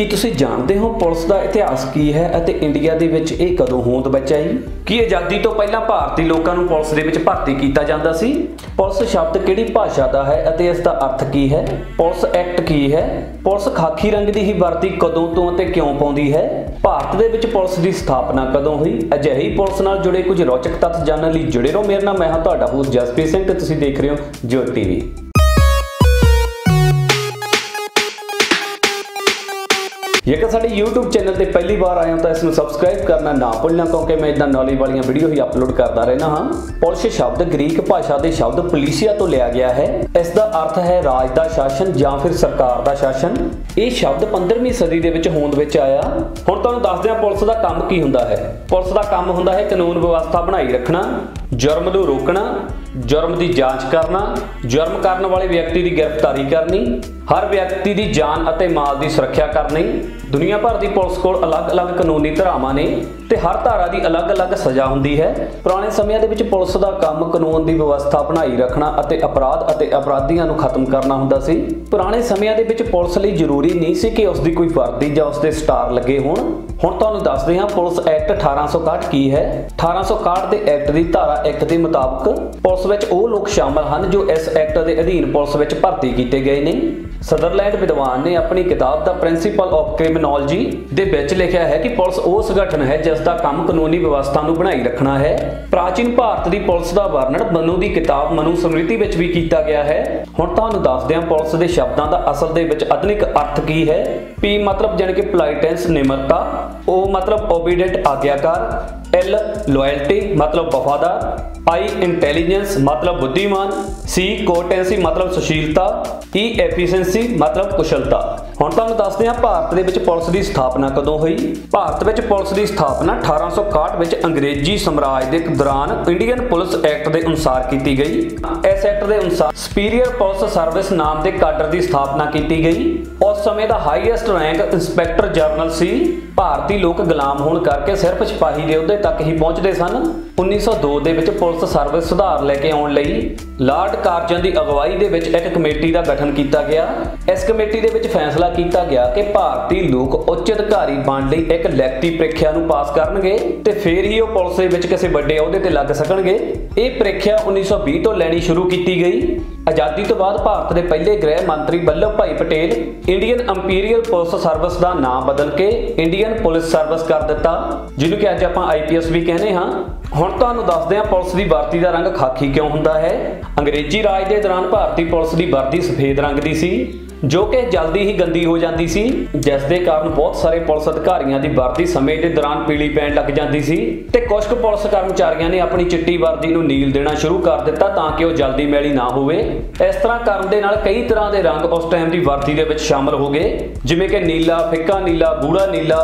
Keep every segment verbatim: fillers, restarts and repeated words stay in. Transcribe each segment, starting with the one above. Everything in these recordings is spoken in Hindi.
ਕੀ ਤੁਸੀਂ ਜਾਣਦੇ ਹੋ ਪੁਲਿਸ ਦਾ ਇਤਿਹਾਸ ਕੀ ਹੈ ਅਤੇ ਇੰਡੀਆ ਦੇ ਵਿੱਚ ਇਹ ਕਦੋਂ ਹੋਂਦ ਬਚਾਈ? ਕੀ ਆਜ਼ਾਦੀ ਤੋਂ ਪਹਿਲਾਂ ਭਾਰਤੀ ਲੋਕਾਂ ਨੂੰ ਪੁਲਿਸ ਦੇ ਵਿੱਚ ਭਰਤੀ ਕੀਤਾ ਜਾਂਦਾ ਸੀ? ਪੁਲਿਸ ਸ਼ਬਦ ਕਿਹੜੀ ਭਾਸ਼ਾ ਦਾ ਹੈ ਅਤੇ ਇਸ ਦਾ ਅਰਥ ਕੀ ਹੈ? ਪੁਲਿਸ ਐਕਟ ਕੀ ਹੈ? ਪੁਲਿਸ ਖਾਕੀ ਰੰਗ ਦੀ ਹੀ ਵਰਦੀ ਕਦੋਂ ਤੋਂ ਅਤੇ ਕਿਉਂ ਪਾਉਂਦੀ ਹੈ? ਭਾਰਤ ਦੇ ਵਿੱਚ ਪੁਲਿਸ ਦੀ ਸਥਾਪਨਾ ਕਦੋਂ ਹੋਈ? ਅਜਿਹੀ ਪੁਲਿਸ ਨਾਲ ਜੁੜੇ ਕੁਝ ਰੌਚਕ ਤੱਥ ਜਾਣਨ ਲਈ ਜੁੜੇ ਰਹੋ। ਮੇਰਾ ਨਾਮ ਹੈ ਤੁਹਾਡਾ ਹੋਸਟ ਜਸਪ੍ਰੀਤ ਸਿੰਘ ਤੇ ਤੁਸੀਂ ਦੇਖ ਰਹੇ ਹੋ ਜੋਟ ਟੀਵੀ। जेकर साडे यूट्यूब चैनल पर पहली बार आए हो तो इसमें सबसक्राइब करना ना भुलना, क्योंकि मैं इदां नॉलेज वाली वीडियो ही अपलोड करता रहना हाँ। पुलिस शब्द ग्रीक भाषा के शब्द पुलिसिया तो लिया गया है। इसका अर्थ है राज का शासन या फिर सरकार का शासन। यह शब्द पंद्रहवीं सदी के होंद विच आया। हुण तुहानूं दस दियां पुलिस का काम की हुंदा है। पुलिस का काम हुंदा है कानून व्यवस्था बनाई रखना, जुर्म नूं रोकना, जुर्म की जांच करना, जुर्म करने वाले व्यक्ति की गिरफ्तारी करनी, हर व्यक्ति की जान और माल की सुरक्षा करनी। दुनिया भर की पुलिस को अलग अलग कानूनी धारावां ने ते हर धारा की अलग अलग सज़ा हुंदी है। पुराने समय के पुलिस का काम कानून की व्यवस्था बनाई रखना और अपराध और अपराधियों को खत्म करना हुंदा सी। पुराने समय के पुलिस लिए जरूरी नहीं सी कि उसकी कोई वर्दी या उसके स्टार लगे होण। हुण तुहानूं दस्सदे हां पुलिस एक्ट अठारह सौ इकसठ की है। अठारह सौ इकसठ के एक्ट की धारा एक के मुताबिक पुलिस में वो लोग शामिल हैं जो इस एक्ट के अधीन पुलिस में भर्ती किए गए हैं। सदरलैंड विद्वान ने अपनी किताब द प्रिंसिपल ऑफ क्रिमिनोलॉजी दे विच लिखा है कि पुलिस वो संगठन है जिसका काम कानूनी व्यवस्था को बनाई रखना है। प्राचीन भारत की पुलिस का वर्णन मनु की किताब मनु स्मृति में भी किया गया है। हुण तुहानूं दस्सदे हां पुलिस के शब्दों का असल दे विच आधुनिक अर्थ की है। पी मतलब जाने कि पोलाइटेंस निम्रता, ओ मतलब ओबीडेंट आज्ञाकार, एल लॉयल्टी मतलब वफादार, आई इंटेलिजेंस मतलब बुद्धिमान, सी कोटेंसी मतलब सुशीलता, ई एफिशिएंसी मतलब कुशलता। हुण तुहानूं दस्सदे हां भारत दे पुलिस की स्थापना कदों हुई। भारत में पुलिस की स्थापना अठारह सौ इकसठ अंग्रेजी साम्राज के दौरान इंडियन पुलिस एक्ट के अनुसार की गई। इस एक्ट के अनुसार सुपीरियर पुलिस सर्विस नाम के काडर की स्थापना की गई। उस समय का हाईएस्ट रैंक इंस्पैक्टर जनरल सी। भारतीय लोग गुलाम होने करके सिर्फ सिपाही के अहुदे तक ही पहुँचते सन। उन्नीस सौ दो पुलिस सर्विस सुधार लेके आउण लई लार्ड कार्जन की अगवाई दे विच एक कमेटी का गठन किया गया। इस कमेटी के फैसला किया गया कि भारतीय लोग उच्च अधिकारी बनने लई एक लैकती प्रीख्या नूं पास करनगे ते फिर ही वह पुलिस दे विच किसी वड्डे अहुदे ते लग सकणगे। यह प्रीख्या उन्नीस सौ बीस तो लैनी शुरू की गई। आज़ादी तो बाद भारत के पहले गृह मंत्री वल्लभ भाई Patel Indian imperial police service का नाम बदल के इंडियन पुलिस सर्विस कर दिता, जिन्होंने अज आप आई पी एस भी कहने हाँ। हुण तुहानूं दस्सदे हां पुलिस की वर्दी का रंग खाकी क्यों हुंदा है। अंग्रेजी राज के दौरान भारतीय पुलिस की वर्दी सफेद रंग की सी जो कि जल्दी ही गंदी हो जाती सी, जिसके कारण बहुत सारे पुलिस अधिकारियों की वर्दी समय के दौरान पीली पैन लग जाती सी ते कुछ कुछ पुलिस कर्मचारियों ने अपनी चिट्टी वर्दी को नील देना शुरू कर दिता ताकि वह जल्दी मैली ना होवे। इस तरह करने के नाल कई तरह के रंग उस टाइम की वर्दी के विच शामिल हो गए, जिमें कि नीला, फिका नीला, गूढ़ा नीला।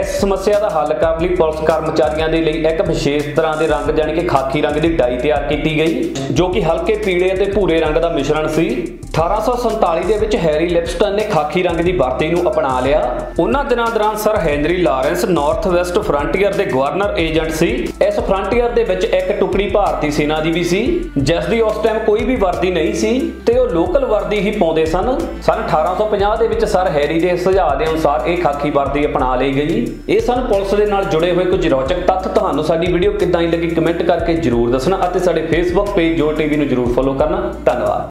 इस समस्या का हल करने लई पुलिस कर्मचारियों के लिए एक विशेष तरह के रंग जाने कि खाकी रंग की डाई तैयार की गई जो कि हल्के पीले और भूरे रंग का मिश्रण सी। अठारह सौ संताली के हैरी लिप्सटन ने खाकी रंग की वर्ती को अपना लिया। उन्होंने दिनों दौरान sir Henry Lawrence north west frontier के गवर्नर एजेंट सी। इस फ्रंटियर के विच एक टुकड़ी भारतीय सेना की भी सी जिसकी उस टाइम कोई भी वर्दी नहीं सी ते वो लोकल वर्दी ही पाते सन। सन अठारह सौ पचास के विच सर हैरी के सुझाव के अनुसार यह खाकी वर्दी अपना ली गई। ये सन पुलिस के नाल जुड़े हुए कुछ रोचक तत्थ। तुहानू साडी वीडियो किद्दां लगी कमेंट करके जरूर दसना और साडे फेसबुक पेज जो टीवी नूं जरूर फॉलो करना। धन्यवाद।